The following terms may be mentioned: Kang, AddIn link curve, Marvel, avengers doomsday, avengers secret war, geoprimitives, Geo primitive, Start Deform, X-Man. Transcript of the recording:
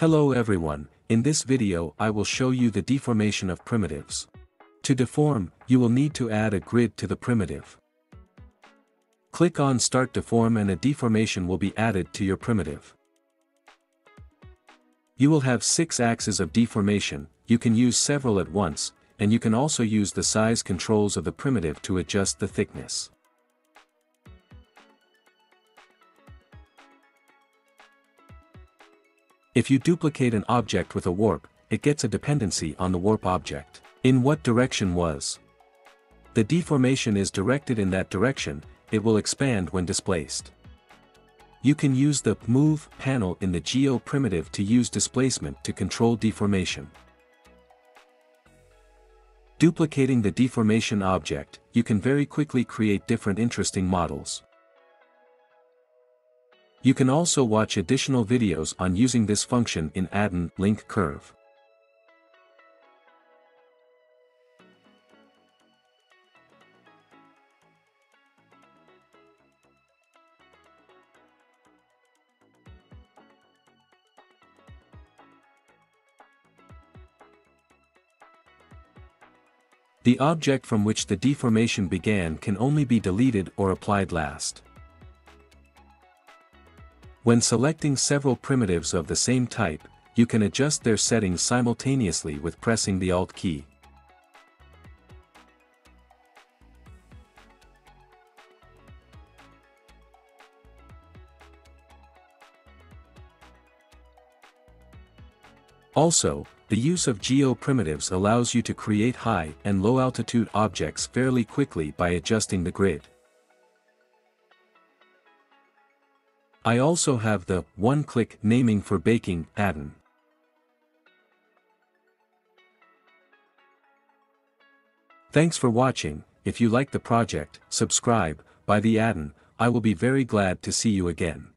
Hello everyone, in this video I will show you the deformation of primitives. To deform, you will need to add a grid to the primitive. Click on Start Deform and a deformation will be added to your primitive. You will have 6 axes of deformation, you can use several at once, and you can also use the size controls of the primitive to adjust the thickness. If you duplicate an object with a warp, it gets a dependency on the warp object. In what direction was the deformation is directed in that direction, it will expand when displaced. You can use the Move panel in the Geo primitive to use displacement to control deformation. Duplicating the deformation object, you can very quickly create different interesting models. You can also watch additional videos on using this function in AddIn link curve. The object from which the deformation began can only be deleted or applied last. When selecting several primitives of the same type, you can adjust their settings simultaneously with pressing the Alt key. Also, the use of Geo primitives allows you to create high and low altitude objects fairly quickly by adjusting the grid. I also have the one-click naming for baking add-in. Thanks for watching. If you like the project, subscribe, by the add-in, I will be very glad to see you again.